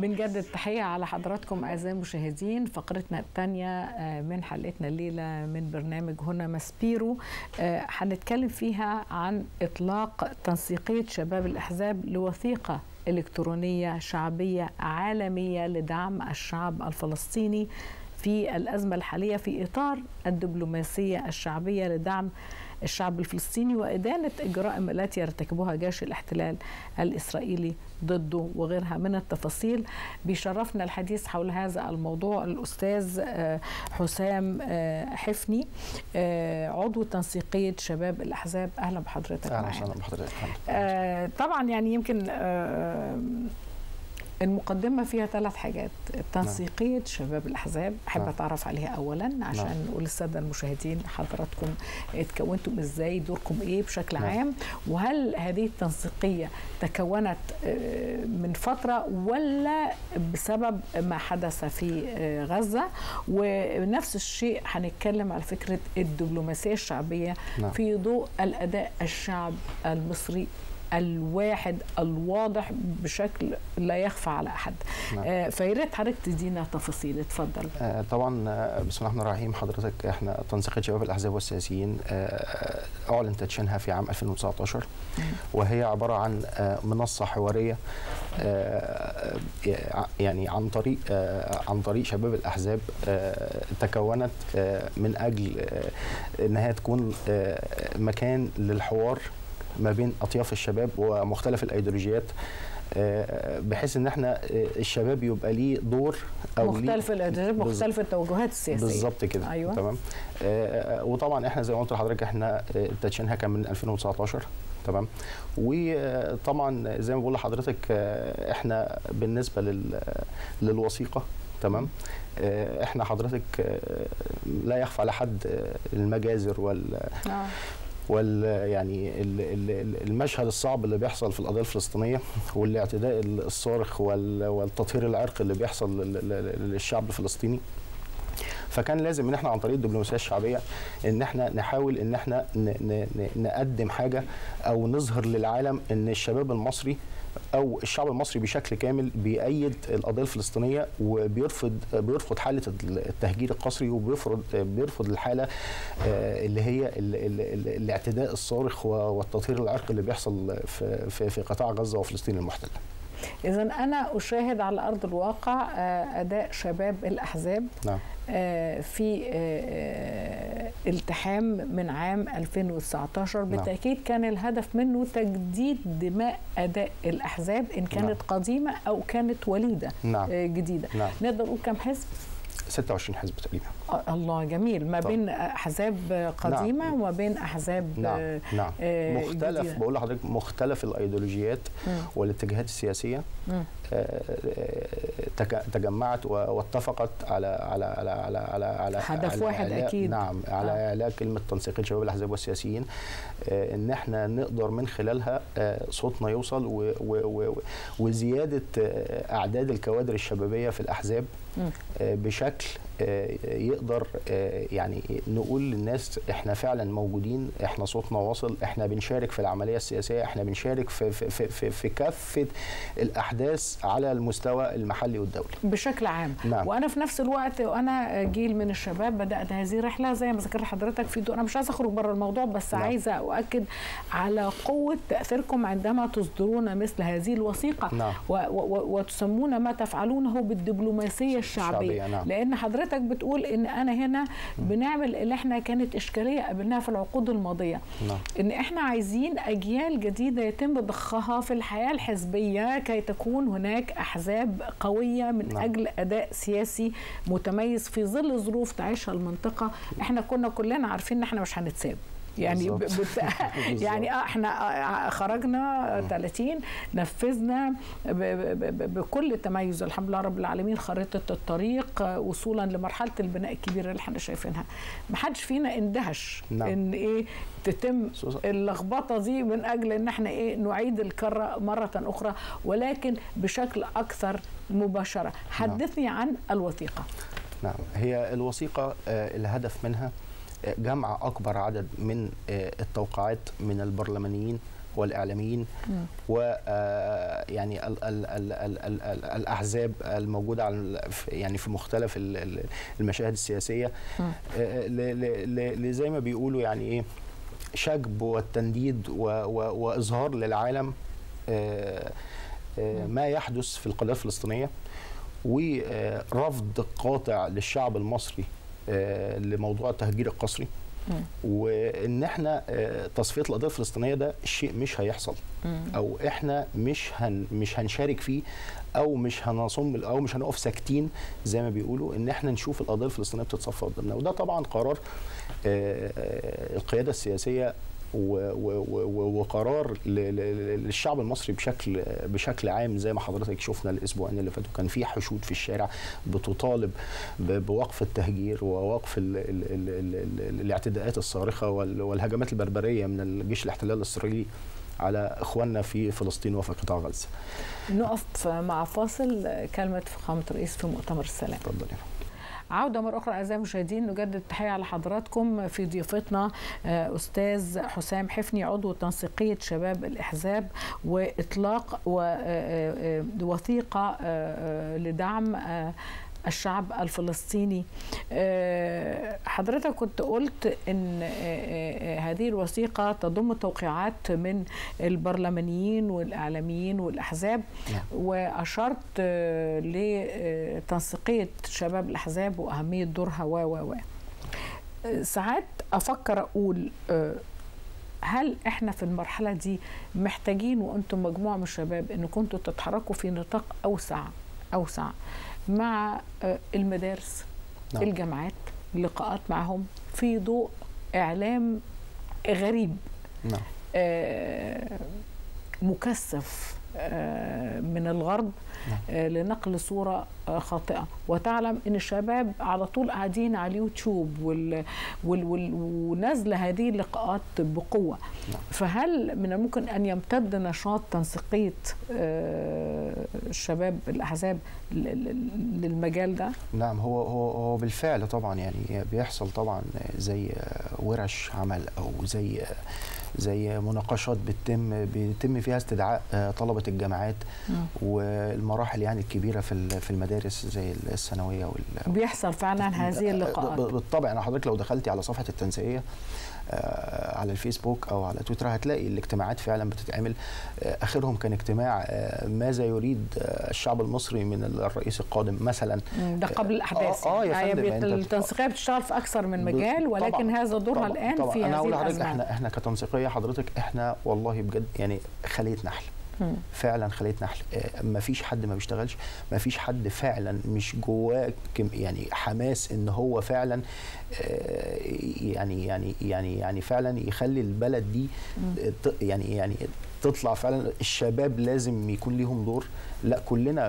بنجدد التحية على حضراتكم أعزائي المشاهدين. فقرتنا الثانية من حلقتنا الليلة من برنامج هنا ماسبيرو هنتكلم فيها عن إطلاق تنسيقية شباب الأحزاب لوثيقة إلكترونية شعبية عالمية لدعم الشعب الفلسطيني في الأزمة الحالية في إطار الدبلوماسية الشعبية لدعم الشعب الفلسطيني وإدانة الجرائم التي يرتكبها جيش الاحتلال الإسرائيلي ضده وغيرها من التفاصيل. بيشرفنا الحديث حول هذا الموضوع الأستاذ حسام حفني عضو تنسيقية شباب الأحزاب. أهلا بحضرتك. أهلا بحضرتك. طبعا يعني يمكن المقدمة فيها ثلاث حاجات. تنسيقية شباب الأحزاب أحب أتعرف عليها أولا عشان نقول للسادة المشاهدين حضراتكم اتكونتم إزاي، دوركم إيه بشكل عام، وهل هذه التنسيقية تكونت من فترة ولا بسبب ما حدث في غزة؟ ونفس الشيء هنتكلم على فكرة الدبلوماسية الشعبية في ضوء الأداء الشعب المصري الواحد الواضح بشكل لا يخفى على أحد. فياريت حضرتك تدينا تفاصيل. اتفضل. طبعا بسم الله الرحمن الرحيم. حضرتك احنا تنسيقية شباب الأحزاب والسياسيين أعلن تدشينها في عام 2019 وهي عبارة عن منصة حوارية يعني عن طريق شباب الأحزاب تكونت من أجل أنها تكون مكان للحوار ما بين أطياف الشباب ومختلف الأيديولوجيات بحيث ان احنا الشباب يبقى ليه دور او مختلف الادوار مختلف التوجهات السياسيه. بالظبط كده. أيوة. تمام. وطبعا احنا زي ما قلت لحضرتك احنا التدشينها كان من 2019. تمام. وطبعا زي ما بقول لحضرتك احنا بالنسبه للوثيقه تمام احنا حضرتك لا يخفى على حد المجازر يعني المشهد الصعب اللي بيحصل في القضيه الفلسطينيه والاعتداء الصارخ والتطهير العرقي اللي بيحصل للشعب الفلسطيني. فكان لازم ان احنا عن طريق الدبلوماسيه الشعبيه ان احنا نحاول ان احنا نقدم حاجه او نظهر للعالم ان الشباب المصري او الشعب المصري بشكل كامل بيأيد القضيه الفلسطينيه وبيرفض حاله التهجير القسري وبيرفض الحاله اللي هي الاعتداء الصارخ والتطهير العرقي اللي بيحصل في قطاع غزه وفلسطين المحتله. إذا أنا أشاهد على أرض الواقع أداء شباب الأحزاب في التحام من عام 2019 بالتأكيد كان الهدف منه تجديد دماء أداء الأحزاب إن كانت قديمة أو كانت وليدة جديدة. نقدر نقول كم حزب؟ 26 حزب تقريبا. الله جميل. ما بين احزاب قديمه وما بين احزاب مختلف بقول لحضرتك مختلف الايديولوجيات والاتجاهات السياسيه تجمعت واتفقت على هدف واحد اكيد. نعم. على اعلاء كلمه تنسيقية شباب الاحزاب والسياسيين ان احنا نقدر من خلالها صوتنا يوصل وزياده اعداد الكوادر الشبابيه في الاحزاب بشكل يقدر يعني نقول للناس احنا فعلا موجودين، احنا صوتنا واصل، احنا بنشارك في العمليه السياسيه، احنا بنشارك في في في, في كافه الاحداث على المستوى المحلي والدولي بشكل عام. وانا في نفس الوقت وانا جيل من الشباب بدات هذه الرحله زي ما ذكرت حضرتك في انا مش عايزه اخرج بره الموضوع بس عايزه اؤكد على قوه تاثيركم عندما تصدرون مثل هذه الوثيقه وتسمون ما تفعلونه بالدبلوماسيه الشعبيه. لان حضرتك بتقول ان انا هنا بنعمل اللي احنا كانت اشكاليه قابلناها في العقود الماضيه ان احنا عايزين اجيال جديده يتم ضخها في الحياه الحزبيه كي تكون هناك احزاب قويه من اجل اداء سياسي متميز في ظل ظروف تعيشها المنطقه. احنا كنا كلنا عارفين ان احنا مش هنتساب يعني يعني احنا خرجنا 30 نفذنا بكل تميز الحمد لله رب العالمين خريطه الطريق وصولا لمرحله البناء الكبيره اللي احنا شايفينها. ما حدش فينا اندهش ان ايه تتم اللخبطه دي من اجل ان احنا ايه نعيد الكره مره اخرى ولكن بشكل اكثر مباشره. حدثني عن الوثيقه. نعم. هي الوثيقه الهدف منها جمع أكبر عدد من التوقيعات من البرلمانيين والإعلاميين ويعني الأحزاب الموجودة على يعني في مختلف المشاهد السياسية لزي ما بيقولوا يعني إيه شجب والتنديد وإظهار للعالم ما يحدث في القضية الفلسطينية ورفض قاطع للشعب المصري لموضوع التهجير القسري وان احنا تصفيه القضيه الفلسطينيه ده شيء مش هيحصل او احنا مش هنشارك فيه او مش هنصم او مش هنقف ساكتين زي ما بيقولوا ان احنا نشوف القضيه الفلسطينيه بتتصفى قدامنا. وده طبعا قرار القياده السياسيه وقرار للشعب المصري بشكل عام. زي ما حضرتك شفنا الاسبوعين اللي فاتوا كان في حشود في الشارع بتطالب بوقف التهجير ووقف الاعتداءات الصارخه والهجمات البربريه من الجيش الاحتلال الاسرائيلي على اخواننا في فلسطين وفي قطاع غزه. نقف مع فاصل. كلمه فخامه الرئيس في مؤتمر السلام. اتفضلي. عودة مرة أخرى أعزائي المشاهدين، نجدد التحية على حضراتكم في ضيفتنا أستاذ حسام حفني عضو تنسيقية شباب الأحزاب وإطلاق وثيقة لدعم الشعب الفلسطيني. حضرتك كنت قلت ان هذه الوثيقة تضم توقيعات من البرلمانيين والإعلاميين والأحزاب وأشرت لتنسيقية شباب الأحزاب وأهمية دورها و ساعات أفكر أقول هل احنا في المرحلة دي محتاجين وأنتم مجموعة من الشباب إن كنتوا تتحركوا في نطاق أوسع مع المدارس، الجامعات، لقاءات معهم في ضوء إعلام غريب مكثف من الغرب لنقل صورة خاطئة. وتعلم أن الشباب على طول قاعدين على اليوتيوب ونازلة هذه اللقاءات بقوة. فهل من الممكن أن يمتد نشاط تنسيقية الشباب الأحزاب للمجال ده؟ نعم، هو بالفعل طبعا يعني بيحصل طبعا زي ورش عمل أو زي مناقشات بيتم فيها استدعاء طلبة الجامعات والمراحل يعني الكبيرة في المدارس زي الثانوية بيحصل فعلا هذه اللقاءات. بالطبع أنا حضرتك لو دخلتي على صفحة التنسيقية على الفيسبوك أو على تويتر هتلاقي الاجتماعات فعلا بتتعمل. آخرهم كان اجتماع ماذا يريد الشعب المصري من الرئيس القادم مثلا، ده قبل الأحداث. يعني التنسيقية بتشتغل في أكثر من مجال ولكن طبعًا هذا دورها الآن طبعًا في هذه الأزمة. إحنا كتنسيقية حضرتك إحنا والله بجد يعني خلية نحل. فعلا خلية نحل. ما فيش حد ما بيشتغلش، ما فيش حد فعلا مش جواه يعني حماس ان هو فعلا يعني فعلا يخلي البلد دي يعني تطلع فعلا. الشباب لازم يكون ليهم دور. لا،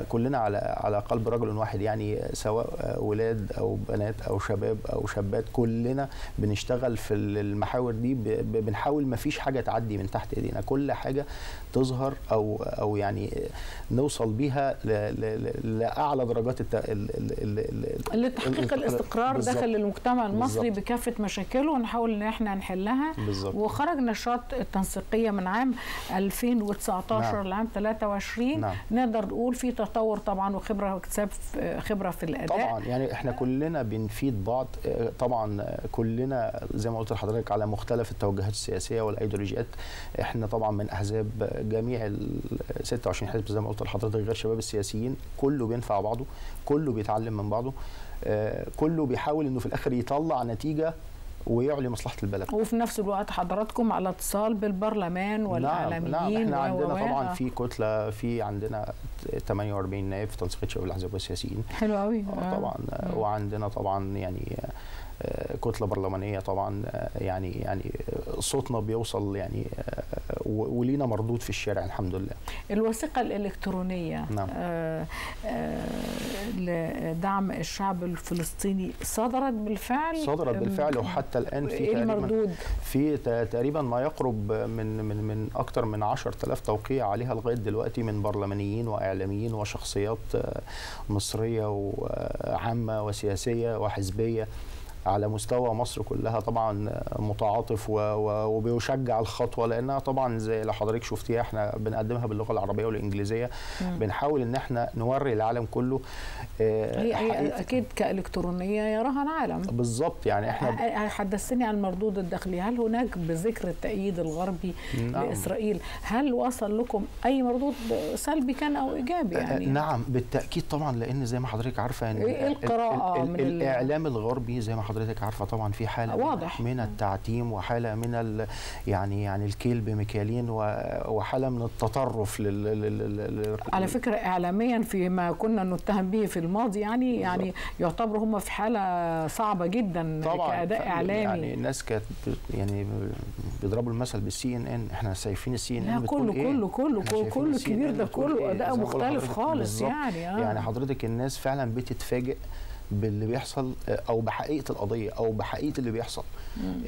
كلنا على قلب رجل واحد يعني، سواء ولاد او بنات او شباب او شابات، كلنا بنشتغل في المحاور دي. بنحاول ما فيش حاجه تعدي من تحت ايدينا، كل حاجه تظهر او يعني نوصل بيها لاعلى درجات لتحقيق الاستقرار داخل المجتمع المصري بكافه مشاكله ونحاول ان احنا نحلها. وخرج نشاط التنسيقيه من عام 2019 لعام 23 نقدر نقول في تطور طبعا وخبره واكتساب خبره في الاداء طبعا. يعني احنا كلنا بنفيد بعض طبعا، كلنا زي ما قلت لحضرتك على مختلف التوجهات السياسيه والايديولوجيات. احنا طبعا من احزاب جميع ال 26 حزب زي ما قلت لحضرتك غير شباب السياسيين، كله بينفع بعضه، كله بيتعلم من بعضه، كله بيحاول انه في الاخر يطلع نتيجه ويعلي مصلحه البلد. وفي نفس الوقت حضراتكم على اتصال بالبرلمان والاعلاميين. نعم احنا عندنا طبعا في كتله، في عندنا 48 نائب في تنسيقيه شباب الاحزاب والسياسيين. حلو قوي. طبعا وعندنا طبعا يعني كتله برلمانيه طبعا يعني صوتنا بيوصل يعني ولينا مردود في الشارع الحمد لله. الوثيقه الالكترونيه لدعم الشعب الفلسطيني صدرت بالفعل وحتى الان في تقريبا ما يقرب من اكثر من 10000 توقيع عليها لغايه دلوقتي من برلمانيين واعلاميين وشخصيات مصريه وعامه وسياسيه وحزبيه على مستوى مصر كلها طبعا متعاطف وبيشجع الخطوه، لانها طبعا زي اللي حضرتك شفتيها احنا بنقدمها باللغه العربيه والانجليزيه، بنحاول ان احنا نوري العالم كله. هي اكيد كالكترونيه يراها العالم بالظبط. يعني احنا حدثتني عن مردود الداخلي، هل هناك بذكر التأييد الغربي لاسرائيل، هل وصل لكم اي مردود سلبي كان او ايجابي؟ يعني نعم بالتاكيد طبعا، لان زي ما حضرتك عارفه يعني القراءه من الاعلام الغربي زي ما حضرتك عارفه طبعا في حاله واضح من التعتيم وحاله من يعني الكيل بمكيالين وحاله من التطرف على فكره اعلاميا فيما كنا نتهم به في الماضي، يعني يعتبروا هم في حاله صعبه جدا كاداء اعلامي. يعني الناس كانت يعني بيضربوا المثل بالCNN، احنا شايفين الCNN كله كله كله كله كبير، ده كله اداء مختلف خالص. يعني حضرتك الناس فعلا بتتفاجئ باللي بيحصل او بحقيقه القضيه او بحقيقه اللي بيحصل.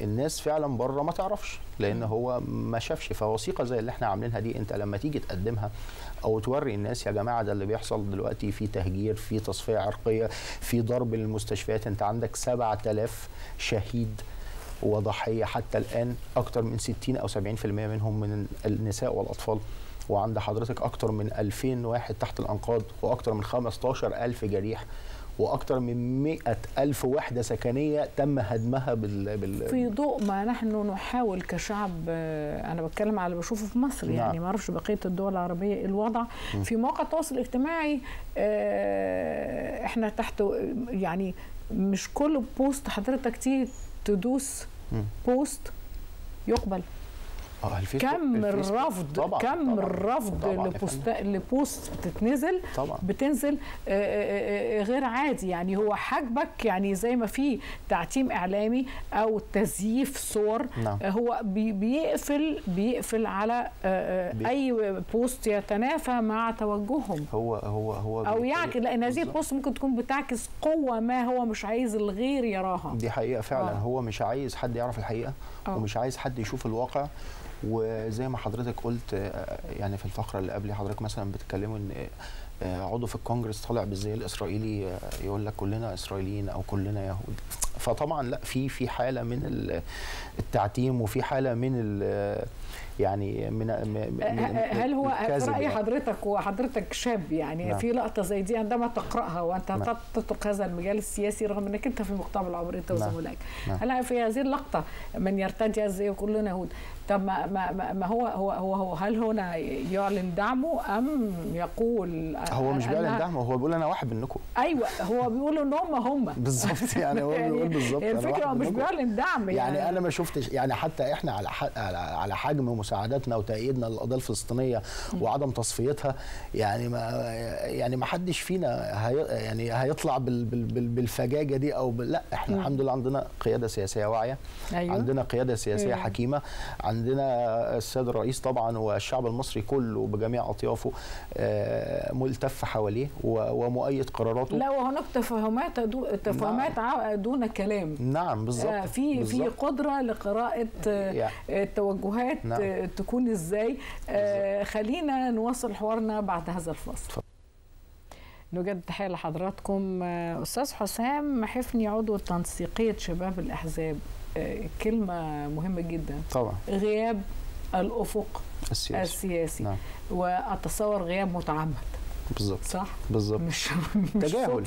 الناس فعلا بره ما تعرفش، لان هو ما شافش. فوثيقه زي اللي احنا عاملينها دي، انت لما تيجي تقدمها او توري الناس يا جماعه ده اللي بيحصل دلوقتي، في تهجير، في تصفيه عرقيه، في ضرب للمستشفيات، انت عندك 7000 شهيد وضحيه حتى الان، اكتر من 60 او 70% منهم من النساء والاطفال، وعند حضرتك اكتر من 2000 واحد تحت الانقاض، واكتر من 15000 جريح، واكثر من 100,000 وحده سكنيه تم هدمها في ضوء ما نحن نحاول كشعب. انا بتكلم على اللي بشوفه في مصر، نعم. يعني ما اعرفش بقيه الدول العربيه الوضع. في مواقع التواصل الاجتماعي احنا تحت، يعني مش كل بوست حضرتك تيجي تدوس بوست يقبل. كم الرفض طبعًا. كم الرفض اللي بوست بتتنزل بتنزل غير عادي. يعني هو حاجبك، يعني زي ما في تعتيم اعلامي او تزييف صور، نعم. هو بيقفل على اي بوست يتنافى مع توجههم، هو او يعني، لان هذه البوست ممكن تكون بتعكس قوه ما هو مش عايز الغير يراها. دي حقيقه فعلا. هو مش عايز حد يعرف الحقيقه، ومش عايز حد يشوف الواقع. وزي ما حضرتك قلت يعني في الفقره اللي قبل حضرتك مثلا بتتكلموا ان عضو في الكونجرس طالع بالزي الاسرائيلي يقول لك كلنا اسرائيليين او كلنا يهود. فطبعا لا، في حاله من التعتيم، وفي حاله من يعني هل هو في رأي حضرتك، وحضرتك شاب يعني، نعم. في لقطه زي دي عندما تقراها وانت تترك هذا المجال السياسي رغم انك انت في مقتبل العمر انت وزملائك، هل في هذه اللقطه من يرتدي هذا وكلنا يهود؟ طب ما هو هل هنا يعلن دعمه ام يقول؟ هو مش بيعلن دعمه، هو بيقول انا واحد منكم. ايوه، هو بيقول ان هم بالظبط. يعني هو بيقول بالظبط الفكره، هو مش بيعلن دعم. يعني انا ما شفتش، يعني حتى احنا على حجم مساعدتنا وتأييدنا للقضية الفلسطينية وعدم تصفيتها، يعني ما حدش فينا يعني هيطلع بالفجاجة دي او لا. احنا الحمد لله عندنا قيادة سياسية واعية، أيوة. عندنا قيادة سياسية حكيمة، عندنا السيد الرئيس طبعا والشعب المصري كله بجميع اطيافه ملتف حواليه ومؤيد قراراته. لا، وهناك تفاهمات دون كلام، نعم بالظبط. في قدرة لقراءة التوجهات، نعم. تكون ازاي. خلينا نواصل حوارنا بعد هذا الفصل. نجدد تحيه لحضراتكم. استاذ حسام حفني، عضو تنسيقيه شباب الاحزاب، كلمه مهمه جدا طبعا، غياب الافق السياسي. نعم. واتصور غياب متعمد بالظبط، صح بالظبط. تجاهل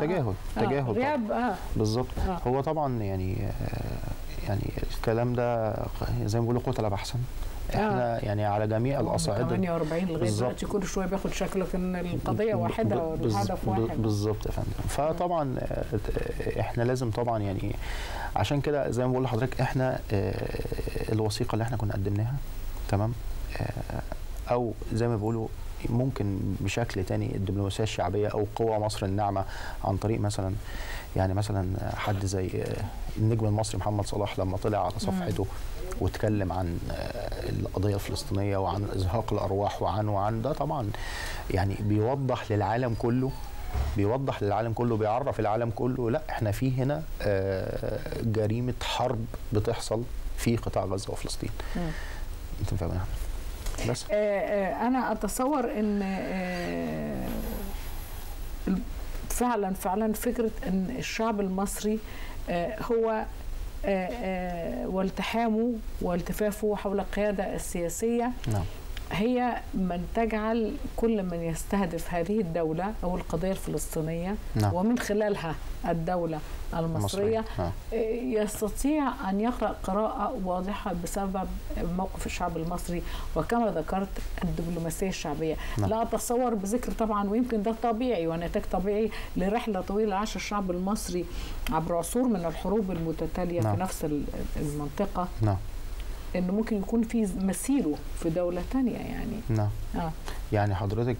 تجاهل تجاهل غياب بالظبط. هو طبعا يعني الكلام ده زي ما بيقولوا قتلة بحثا. احنا يعني على جميع الاصعده 48 لغايه دلوقتي كل شويه بياخد شكله ان القضيه واحده والهدف واحد بالظبط يا فندم. فطبعا احنا لازم طبعا يعني عشان كده زي ما بقول لحضرتك احنا الوثيقه اللي احنا كنا قدمناها، تمام، او زي ما بيقولوا ممكن بشكل تاني الدبلوماسيه الشعبيه او قوى مصر الناعمه، عن طريق مثلا يعني مثلا حد زي النجم المصري محمد صلاح لما طلع على صفحته واتكلم عن القضيه الفلسطينيه وعن ازهاق الارواح وعن ده طبعا يعني بيوضح للعالم كله بيعرف العالم كله لا احنا في هنا جريمه حرب بتحصل في قطاع غزه وفلسطين. انت فاهمها بس. أنا أتصور أن فعلا فكرة أن الشعب المصري هو والتحامه والتفافه حول القيادة السياسية هي من تجعل كل من يستهدف هذه الدولة أو القضية الفلسطينية ومن خلالها الدولة المصرية يستطيع أن يقرأ قراءة واضحة بسبب موقف الشعب المصري وكما ذكرت الدبلوماسية الشعبية. لا أتصور بذكر طبعا، ويمكن ده طبيعي ونتاج طبيعي لرحلة طويلة عاش الشعب المصري عبر عصور من الحروب المتتالية في نفس المنطقة، انه ممكن يكون في مسيره في دولة تانية يعني. يعني حضرتك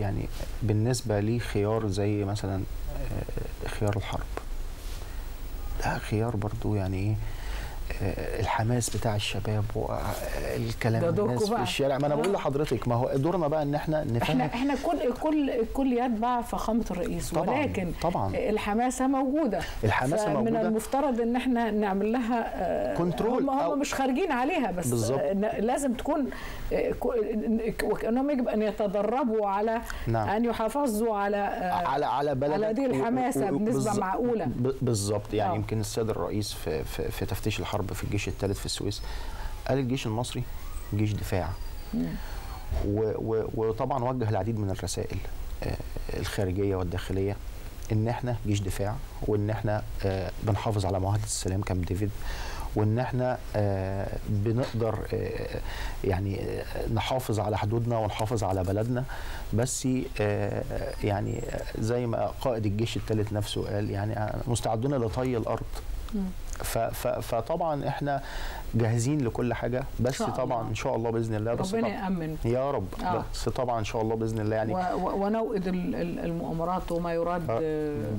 يعني بالنسبة لي خيار زي مثلا خيار الحرب ده خيار برضو، يعني الحماس بتاع الشباب والكلام الناس في الشارع. ما انا بقول لحضرتك ما هو دورنا بقى ان احنا نفهم. احنا كل يتبع فخامه الرئيس طبعًا، ولكن طبعًا الحماسه موجوده، الحماسه موجوده، من المفترض ان احنا نعمل لها كنترول. هم مش خارجين عليها بس بالزبط. لازم تكون وكانهم يجب ان يتدربوا على ان يحافظوا على بلد، على دي الحماسه بنسبه معقوله بالظبط. يعني يمكن السيد الرئيس في تفتيش الحرب في الجيش الثالث في السويس قال الجيش المصري جيش دفاع، وطبعا وجه العديد من الرسائل الخارجيه والداخليه ان احنا جيش دفاع، وان احنا بنحافظ على معاهده السلام كامب ديفيد، وان احنا بنقدر يعني نحافظ على حدودنا ونحافظ على بلدنا. بس يعني زي ما قائد الجيش الثالث نفسه قال يعني مستعدون لطي الارض. فطبعا احنا جاهزين لكل حاجه، بس طبعا ان شاء الله باذن الله ربنا يامن يا رب. بس طبعا ان شاء الله باذن الله يعني ونوئد المؤامرات وما يراد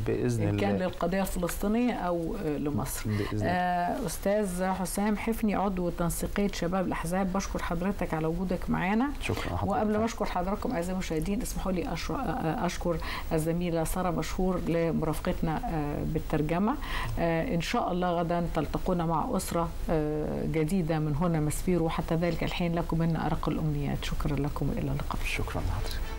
باذن الله، كان للقضيه الفلسطينيه او لمصر. بإذن استاذ حسام حفني عضو تنسيقيه شباب الاحزاب، بشكر حضرتك على وجودك معانا. شكرا حضرتك. وقبل ما اشكر حضراتكم اعزائي المشاهدين اسمحوا لي اشكر الزميله ساره مشهور لمرافقتنا بالترجمه. ان شاء الله غدا تلتقونا مع أسرة جديدة من هنا ماسبيرو، وحتى ذلك الحين لكم منا أرق الأمنيات. شكرا لكم وإلى اللقاء. شكرا لحضرتك.